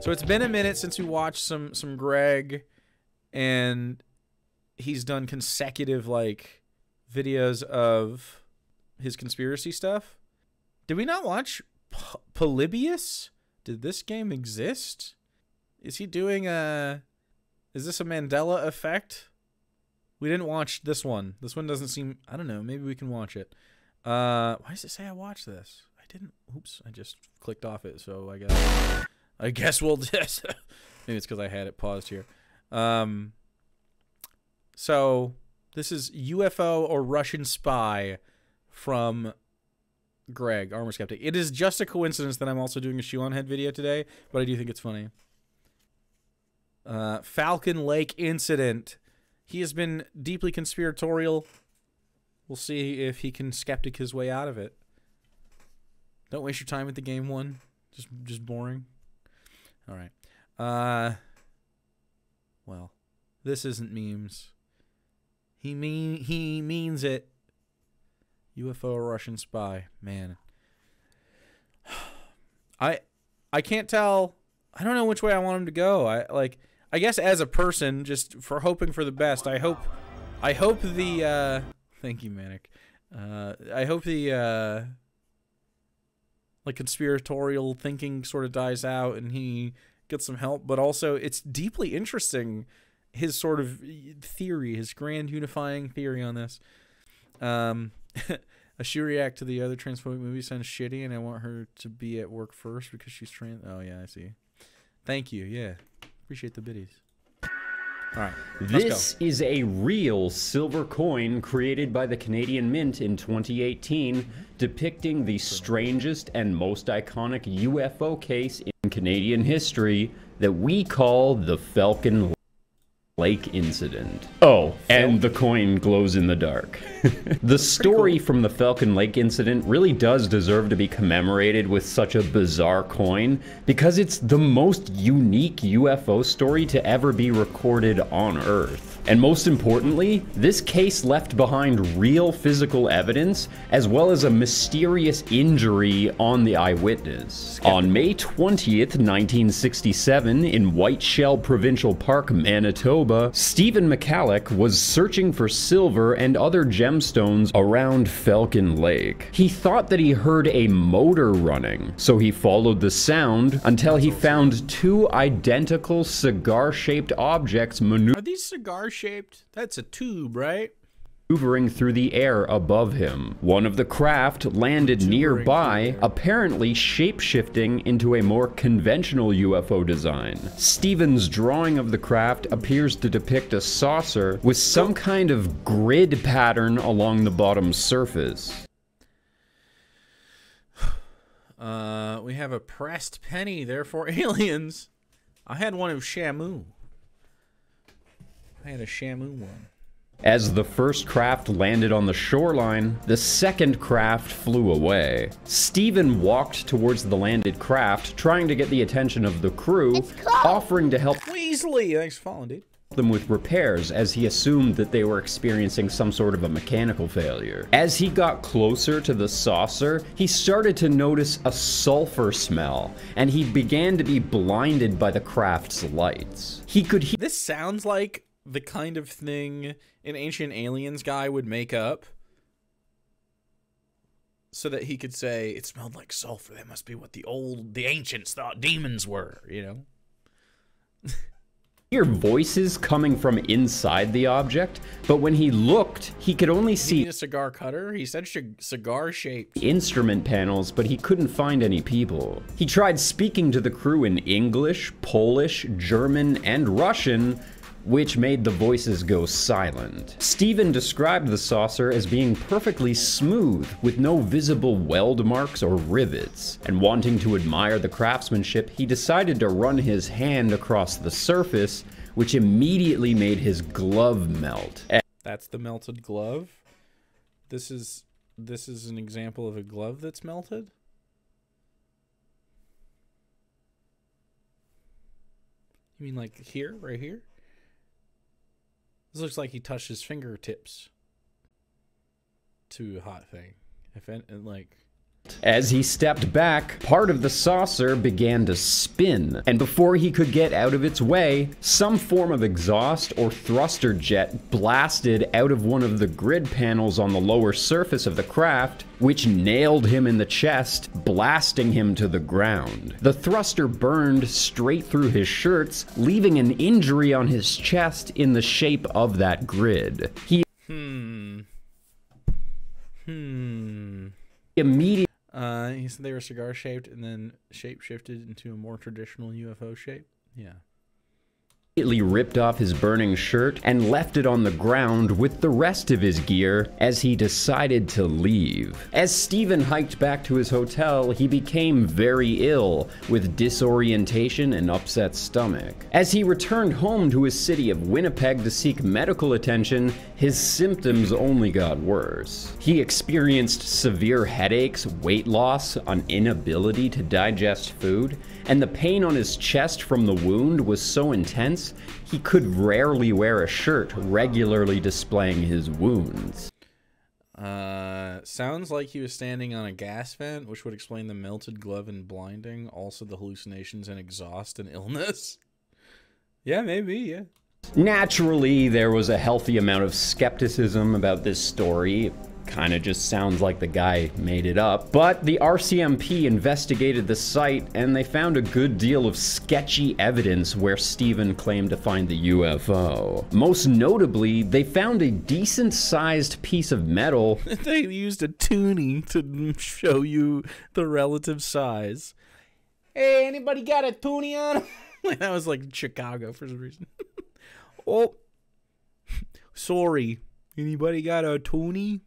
So it's been a minute since we watched some Greg, and he's done consecutive like videos of his conspiracy stuff. Did we not watch Polybius? Did this game exist? Is he doing a... Is this a Mandela effect? We didn't watch this one. This one doesn't seem... I don't know. Maybe we can watch it. Why does it say I watched this? I didn't... Oops. I just clicked off it, so I guess... we'll just... Maybe it's because I had it paused here. So, this is UFO or Russian Spy from... Greg, Armor Skeptic. It is just a coincidence that I'm also doing a shoe on head video today, but I do think it's funny. Falcon Lake incident. He has been deeply conspiratorial. We'll see if he can skeptic his way out of it. Don't waste your time with the game one. Just boring. All right. Well, this isn't memes. He means it. UFO Russian spy, man. I can't tell. I don't know which way I want him to go. I guess as a person, just for hoping for the best. I hope the thank you, Manic. I hope the like conspiratorial thinking sort of dies out and he gets some help. But also, it's deeply interesting, his sort of theory, his grand unifying theory on this. A shoe react to the other transphobic movie sounds shitty, and I want her to be at work first because she's trans. Oh yeah, I see. Thank you. Yeah, appreciate the biddies. All right, this is a real silver coin created by the Canadian Mint in 2018, depicting the strangest and most iconic UFO case in Canadian history that we call the Falcon Lake incident. Oh, and the coin glows in the dark. The story from the Falcon Lake incident really does deserve to be commemorated with such a bizarre coin, because it's the most unique UFO story to ever be recorded on Earth. And most importantly, this case left behind real physical evidence, as well as a mysterious injury on the eyewitness. On May 20th, 1967, in Whiteshell Provincial Park, Manitoba, Stephen Michalak was searching for silver and other gemstones around Falcon Lake. He thought that he heard a motor running, so he followed the sound until he found two identical cigar-shaped objects maneuvering. Are these cigar-shaped? That's a tube, right? Maneuvering through the air above him. One of the craft landed nearby, apparently shape-shifting into a more conventional UFO design. Stephen's drawing of the craft appears to depict a saucer with some kind of grid pattern along the bottom surface. We have a pressed penny, therefore aliens. I had one of Shamu. I had a Shamu one. As the first craft landed on the shoreline, the second craft flew away. Stephen walked towards the landed craft, trying to get the attention of the crew, offering to help Weasley. Thanks for following, dude. Them with repairs, as he assumed that they were experiencing some sort of a mechanical failure. As he got closer to the saucer, he started to notice a sulfur smell, and he began to be blinded by the craft's lights. He could hear... This sounds like the kind of thing an ancient aliens guy would make up so that he could say, it smelled like sulfur. That must be what the ancients thought demons were, you know? Hear voices coming from inside the object, but when he looked, he could only see a cigar cutter. He said cigar-shaped instrument panels, but he couldn't find any people. He tried speaking to the crew in English, Polish, German, and Russian, which made the voices go silent. Stephen described the saucer as being perfectly smooth, with no visible weld marks or rivets, and wanting to admire the craftsmanship, he decided to run his hand across the surface, which immediately made his glove melt. That's the melted glove? This is an example of a glove that's melted? You mean like here, right here? This looks like he touched his fingertips to a hot thing. If like, As he stepped back, part of the saucer began to spin, and before he could get out of its way, some form of exhaust or thruster jet blasted out of one of the grid panels on the lower surface of the craft, which nailed him in the chest, blasting him to the ground. The thruster burned straight through his shirts, leaving an injury on his chest in the shape of that grid. He immediately he said they were cigar shaped and then shape shifted into a more traditional UFO shape. Yeah. Immediately ripped off his burning shirt and left it on the ground with the rest of his gear as he decided to leave. As Stephen hiked back to his hotel, he became very ill with disorientation and upset stomach. As he returned home to his city of Winnipeg to seek medical attention, his symptoms only got worse. He experienced severe headaches, weight loss, an inability to digest food, and the pain on his chest from the wound was so intense he could rarely wear a shirt, regularly displaying his wounds. Sounds like he was standing on a gas vent, which would explain the melted glove and blinding, also the hallucinations and exhaust and illness. Yeah, maybe, yeah. Naturally, there was a healthy amount of skepticism about this story. Kind of just sounds like the guy made it up. But the RCMP investigated the site and they found a good deal of sketchy evidence where Stephen claimed to find the UFO. Most notably, they found a decent sized piece of metal. They used a tuning to show you the relative size. Hey, anybody got a tuning on? That was like Chicago for some reason. Oh, sorry. Anybody got a tuning?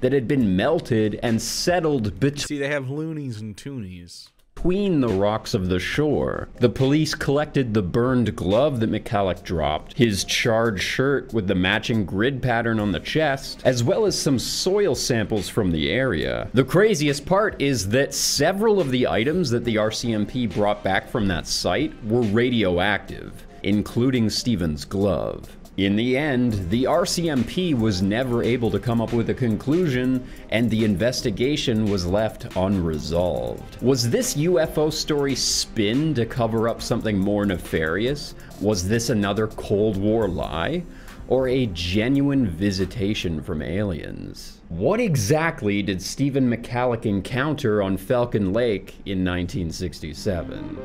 That had been melted and settled between the rocks of the shore. The police collected the burned glove that Michalak dropped, his charred shirt with the matching grid pattern on the chest, as well as some soil samples from the area. The craziest part is that several of the items that the RCMP brought back from that site were radioactive, including Stephen's glove. In the end, the RCMP was never able to come up with a conclusion, and the investigation was left unresolved. Was this UFO story spin to cover up something more nefarious? Was this another Cold War lie? Or a genuine visitation from aliens? What exactly did Stephen Michalak encounter on Falcon Lake in 1967?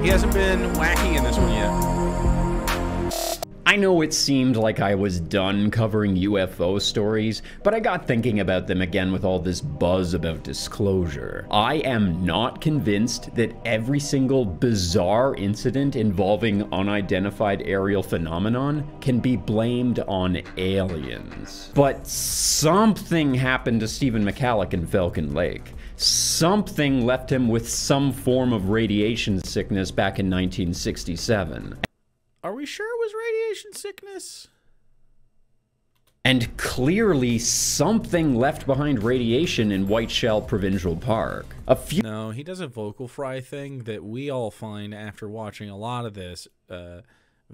He hasn't been wacky in this one yet. I know it seemed like I was done covering UFO stories, but I got thinking about them again with all this buzz about disclosure. I am not convinced that every single bizarre incident involving unidentified aerial phenomenon can be blamed on aliens. But something happened to Stephen Michalak in Falcon Lake. Something left him with some form of radiation sickness back in 1967. Are we sure it was radiation sickness? And clearly something left behind radiation in Whiteshell Provincial Park. No, he does a vocal fry thing that we all find after watching a lot of this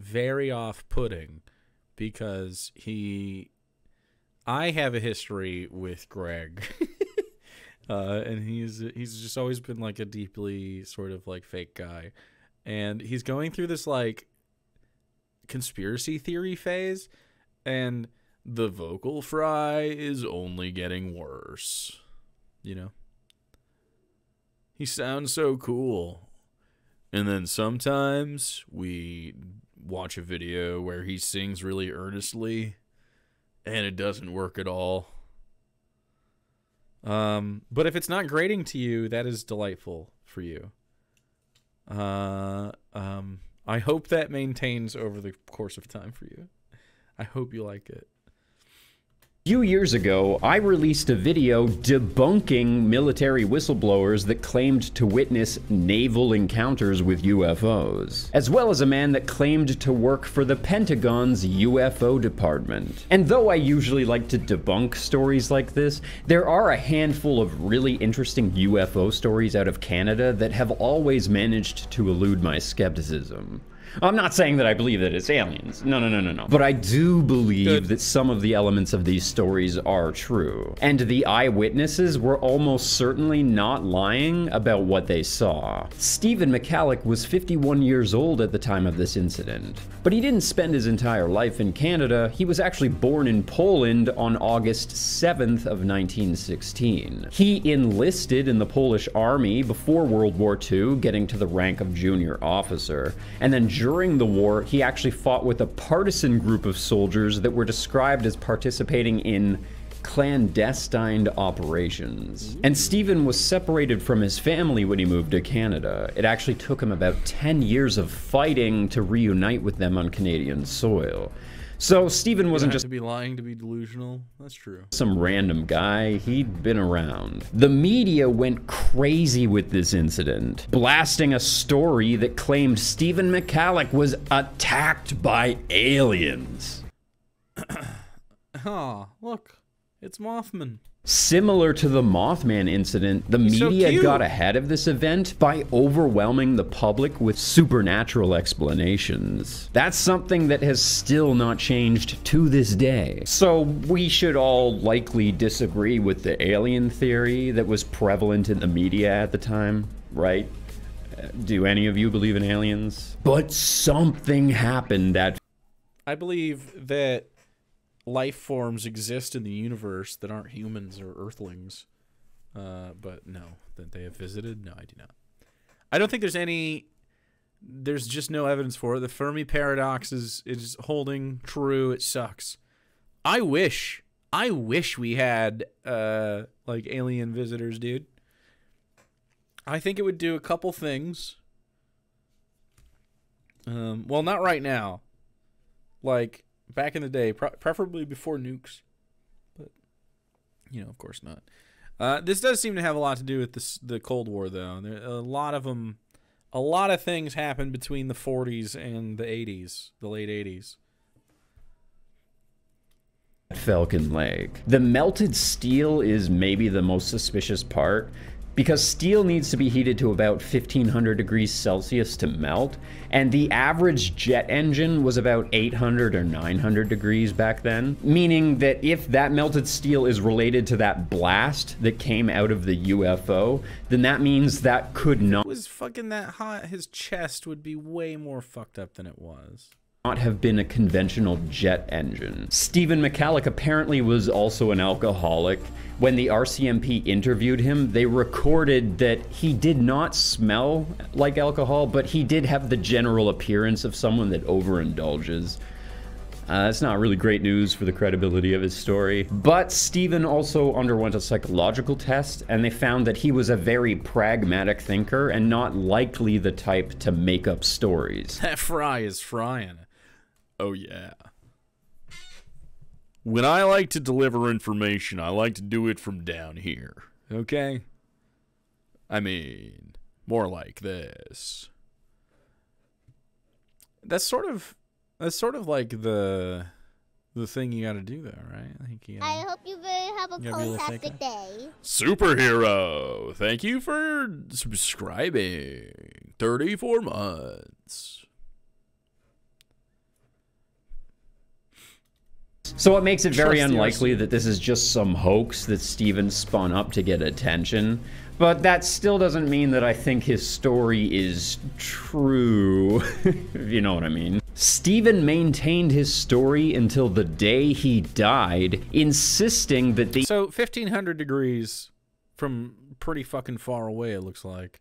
very off-putting, because I have a history with Greg. And he's just always been like a deeply sort of like fake guy, and he's going through this like conspiracy theory phase, and the vocal fry is only getting worse. You know, he sounds so cool, and then sometimes we watch a video where he sings really earnestly and it doesn't work at all. But if it's not grating to you, that is delightful for you. I hope that maintains over the course of time for you. I hope you like it. A few years ago, I released a video debunking military whistleblowers that claimed to witness naval encounters with UFOs, as well as a man that claimed to work for the Pentagon's UFO department. And though I usually like to debunk stories like this, there are a handful of really interesting UFO stories out of Canada that have always managed to elude my skepticism. I'm not saying that I believe that it's aliens. No, no, no, no, no. But I do believe that some of the elements of these stories are true. And the eyewitnesses were almost certainly not lying about what they saw. Stephen Michalak was 51 years old at the time of this incident, but he didn't spend his entire life in Canada. He was actually born in Poland on August 7th of 1916. He enlisted in the Polish army before World War II, getting to the rank of junior officer. And then during the war, he actually fought with a partisan group of soldiers that were described as participating in clandestine operations. And Stephen was separated from his family when he moved to Canada. It actually took him about 10 years of fighting to reunite with them on Canadian soil. So Stephen wasn't just to be lying, to be delusional. That's true. Some random guy. He'd been around. The media went crazy with this incident, blasting a story that claimed Stephen Michalak was attacked by aliens. Oh, look, it's Mothman. Similar to the Mothman incident, the media got ahead of this event by overwhelming the public with supernatural explanations. That's something that has still not changed to this day. So we should all likely disagree with the alien theory that was prevalent in the media at the time, right? Do any of you believe in aliens? But something happened that... I believe that life forms exist in the universe that aren't humans or earthlings, but no, that they have visited? No, I do not. I don't think there's any, there's just no evidence for it. The Fermi Paradox is holding true. It sucks. I wish we had, like, alien visitors, dude. I think it would do a couple things. Well, not right now. Like, back in the day, preferably before nukes, but, you know, of course not. This does seem to have a lot to do with this, the Cold War, though. There, a lot of things happened between the 40s and the 80s, the late 80s. Falcon Lake. The melted steel is maybe the most suspicious part, because steel needs to be heated to about 1500 degrees Celsius to melt, and the average jet engine was about 800 or 900 degrees back then, meaning that if that melted steel is related to that blast that came out of the UFO, then that means that could not... It was fucking that hot, his chest would be way more fucked up than it was. Not have been a conventional jet engine. Stephen Michalak apparently was also an alcoholic. When the RCMP interviewed him, they recorded that he did not smell like alcohol, but he did have the general appearance of someone that overindulges. That's not really great news for the credibility of his story. But Stephen also underwent a psychological test, and they found that he was a very pragmatic thinker and not likely the type to make up stories. That fry is frying. Oh, yeah. When I like to deliver information, I like to do it from down here. Okay? I mean, more like this. That's sort of like the thing you gotta do, though, right? I think you gotta, I hope you have a fantastic day. Superhero! Thank you for subscribing. 34 months. So it makes it very unlikely that this is just some hoax that Stephen spun up to get attention, but that still doesn't mean that I think his story is true, if you know what I mean. Stephen maintained his story until the day he died, insisting that the... So 1500 degrees from pretty fucking far away, it looks like.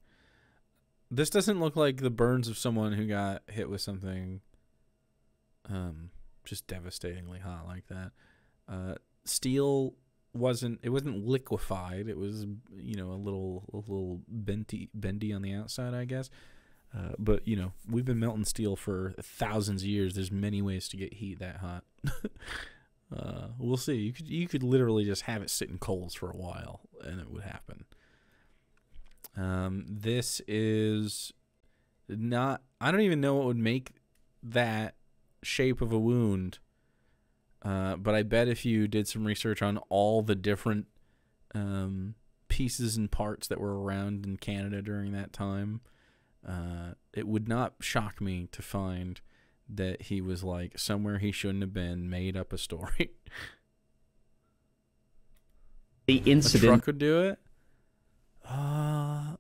This doesn't look like the burns of someone who got hit with something... just devastatingly hot like that. Steel wasn't liquefied. It was, you know, a little bendy on the outside, I guess. But, you know, we've been melting steel for thousands of years. There's many ways to get heat that hot. We'll see. You could literally just have it sit in coals for a while and it would happen. This is not, I don't even know what would make that shape of a wound, but I bet if you did some research on all the different pieces and parts that were around in Canada during that time, it would not shock me to find that he was, like, somewhere he shouldn't have been, made up a story. The incident. A truck would do it?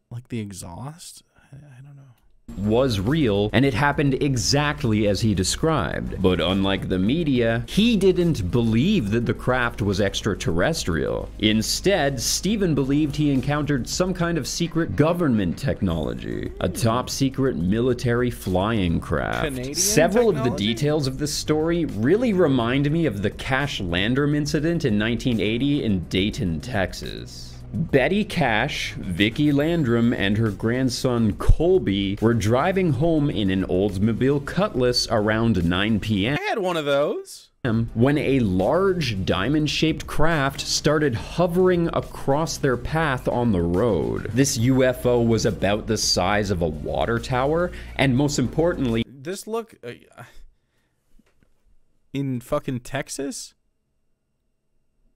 Like the exhaust? I don't know. Was real, and it happened exactly as he described. But unlike the media, he didn't believe that the craft was extraterrestrial. Instead, Stephen believed he encountered some kind of secret government technology, a top-secret military flying craft. Canadian Several technology? Of the details of this story really remind me of the Cash Landrum incident in 1980 in Dayton, Texas. Betty Cash, Vicki Landrum, and her grandson Colby were driving home in an Oldsmobile Cutlass around 9 p.m. I had one of those. When a large diamond-shaped craft started hovering across their path on the road. This UFO was about the size of a water tower, and most importantly... This look... in fucking Texas?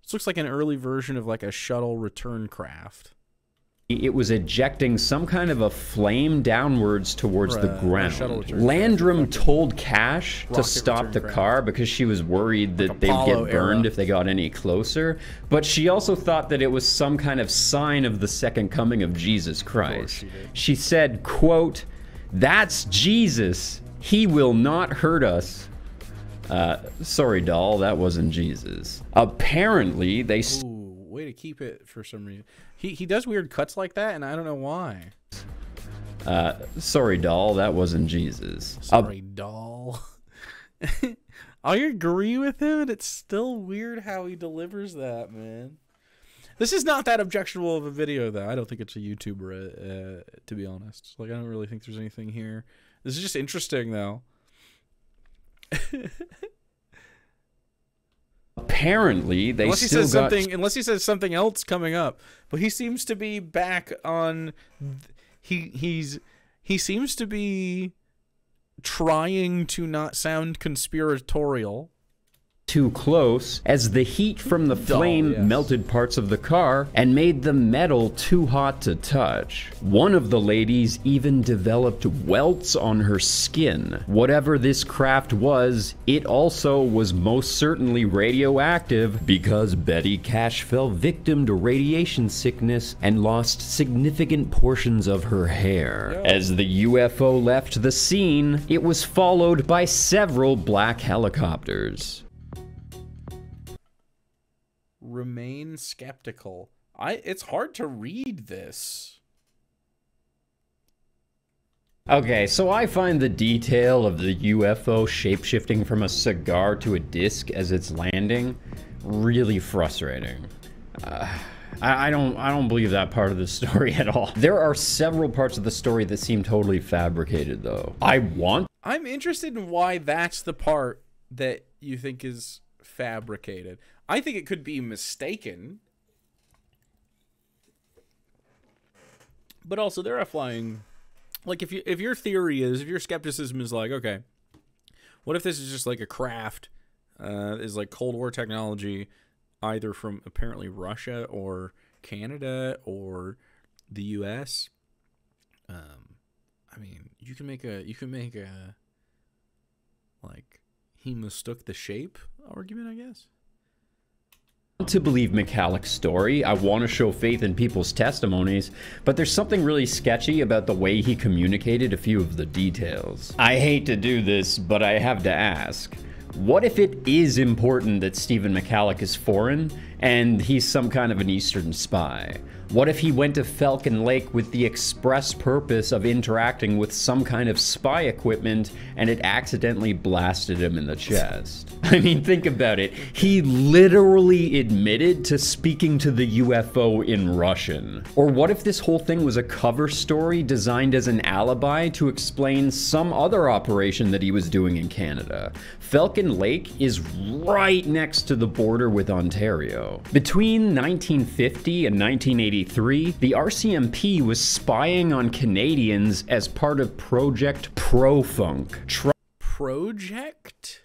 This looks like an early version of like a shuttle return craft. It was ejecting some kind of a flame downwards towards the ground. Landrum told Cash to stop the car because she was worried that they'd get burned if they got any closer. But she also thought that it was some kind of sign of the second coming of Jesus Christ. She said, quote, "That's Jesus. He will not hurt us." Sorry, doll, that wasn't Jesus. Apparently, they... Ooh, way to keep it for some reason. He does weird cuts like that, and I don't know why. Sorry, doll, that wasn't Jesus. Sorry, doll. I agree with him, and it's still weird how he delivers that, man. This is not that objectionable of a video, though. I don't think it's a YouTuber, to be honest. Like, I don't really think there's anything here. This is just interesting, though. Apparently they unless he still says got something, unless he says something else coming up, but he seems to be back on he seems to be trying to not sound conspiratorial too close, as the heat from the flame melted parts of the car and made the metal too hot to touch. One of the ladies even developed welts on her skin. Whatever this craft was, it also was most certainly radioactive, because Betty Cash fell victim to radiation sickness and lost significant portions of her hair. As the UFO left the scene, it was followed by several black helicopters. Remain skeptical. It's hard to read this. Okay, so I find the detail of the UFO shapeshifting from a cigar to a disc as it's landing really frustrating. I don't believe that part of the story at all. There are several parts of the story that seem totally fabricated, though. I'm interested in why that's the part that you think is fabricated. I think it could be mistaken. But also, there are flying... Like, if your theory is... If your skepticism is like, okay, what if this is just like a craft, is like Cold War technology, either from apparently Russia or Canada or the U.S.? I mean, you can make a like, he mistook the shape argument, I guess. To believe Michalak's story, I want to show faith in people's testimonies, but there's something really sketchy about the way he communicated a few of the details. I hate to do this, but I have to ask. What if it is important that Stephen Michalak is foreign, and he's some kind of an Eastern spy? What if he went to Falcon Lake with the express purpose of interacting with some kind of spy equipment, and it accidentally blasted him in the chest? I mean, think about it. He literally admitted to speaking to the UFO in Russian. Or what if this whole thing was a cover story designed as an alibi to explain some other operation that he was doing in Canada? Falcon Lake is right next to the border with Ontario. Between 1950 and 1983, the RCMP was spying on Canadians as part of Project Profunk. Project?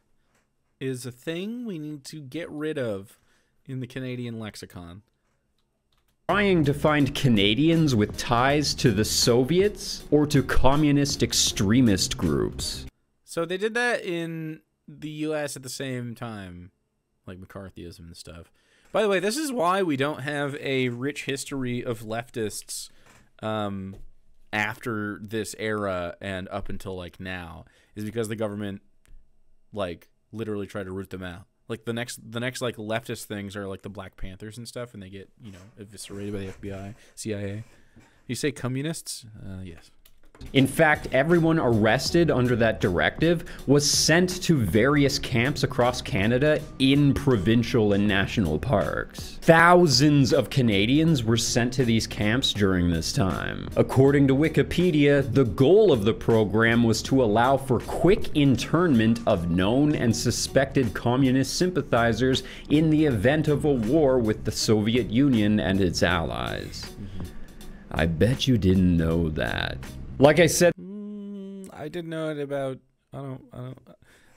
Is a thing we need to get rid of in the Canadian lexicon. Trying to find Canadians with ties to the Soviets or to communist extremist groups. So they did that in the U.S. at the same time, like McCarthyism and stuff. By the way, this is why we don't have a rich history of leftists after this era and up until, like, now, is because the government, like, literally tried to root them out. Like, the next like, leftist things are, like, the Black Panthers and stuff, and they get, you know, eviscerated by the FBI, CIA. You say communists? Yes. In fact, everyone arrested under that directive was sent to various camps across Canada in provincial and national parks. Thousands of Canadians were sent to these camps during this time. According to Wikipedia, the goal of the program was to allow for quick internment of known and suspected communist sympathizers in the event of a war with the Soviet Union and its allies. I bet you didn't know that. Like I said, I didn't know it about.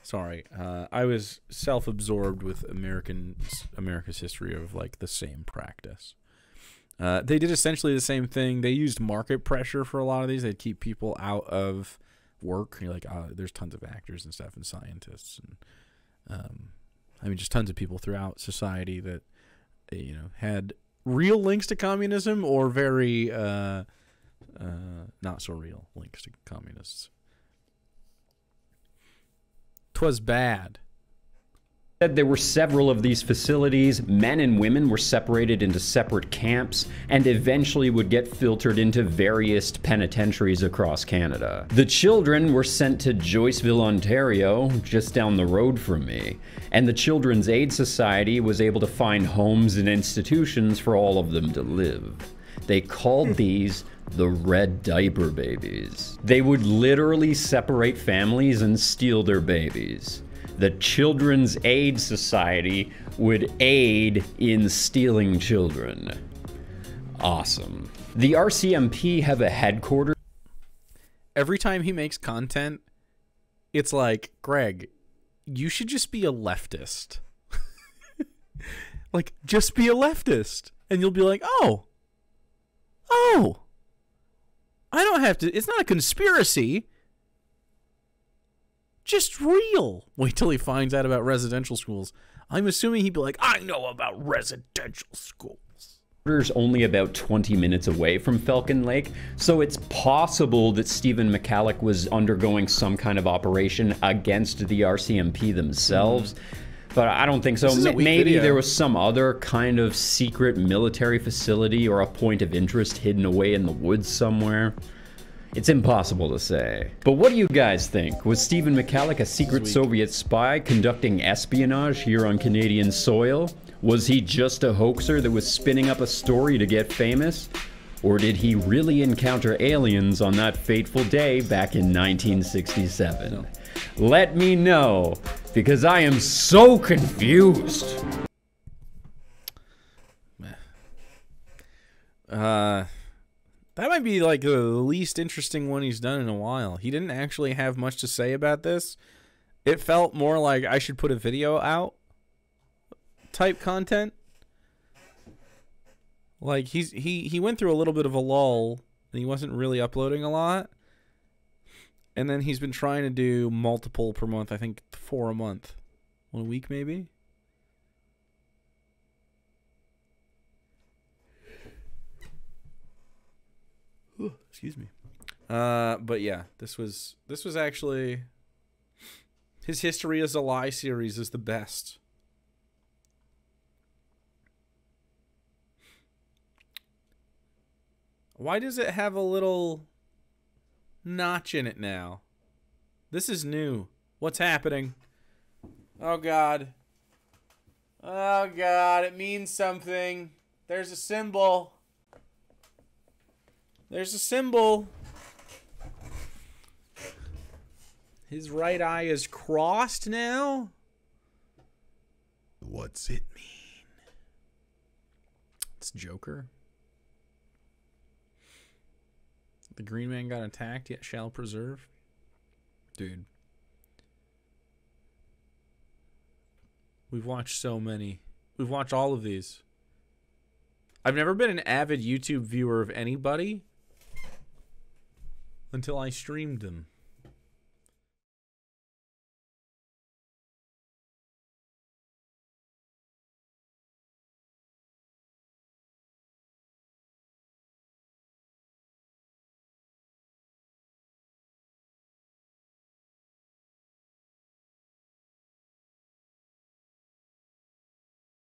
Sorry, I was self-absorbed with America's history of, like, the same practice. They did essentially the same thing. They used market pressure for a lot of these. They'd keep people out of work. You're like, oh, there's tons of actors and stuff and scientists and, I mean, just tons of people throughout society that, you know, had real links to communism or very. Not so real links to communists. 'Twas bad. There were several of these facilities. Men and women were separated into separate camps and eventually would get filtered into various penitentiaries across Canada. The children were sent to Joyceville, Ontario, just down the road from me, and the Children's Aid Society was able to find homes and institutions for all of them to live. They called these the Red Diaper Babies. They would literally separate families and steal their babies. The Children's Aid Society would aid in stealing children. Awesome. The RCMP have a headquarters. Every time he makes content, it's like, Greg, you should just be a leftist. Like, just be a leftist. And you'll be like, oh. Oh, I don't have to. It's not a conspiracy. Just real. Wait till he finds out about residential schools. I'm assuming he'd be like, I know about residential schools. It's only about 20 minutes away from Falcon Lake, so it's possible that Stephen Michalak was undergoing some kind of operation against the RCMP themselves. But I don't think so. Maybe there was some other kind of secret military facility or a point of interest hidden away in the woods somewhere. It's impossible to say. But what do you guys think? Was Stephen Michalak a secret Soviet spy conducting espionage here on Canadian soil? Was he just a hoaxer that was spinning up a story to get famous? Or did he really encounter aliens on that fateful day back in 1967? Let me know, because I am so confused. That might be, like, the least interesting one he's done in a while. He didn't actually have much to say about this. It felt more like I should put a video out type content. Like, he went through a little bit of a lull, and he wasn't really uploading a lot. And then he's been trying to do multiple per month, I think 4 a month. 1 week, maybe? Ooh, excuse me. But yeah, this was actually... His History is a Lie series is the best. Why does it have a little notch in it now? This is new. What's happening? Oh, God. Oh, God. It means something. There's a symbol. There's a symbol. His right eye is crossed now. What's it mean? It's Joker. The Green Man got attacked, yet shall preserve. Dude. We've watched so many. We've watched all of these. I've never been an avid YouTube viewer of anybody until I streamed them.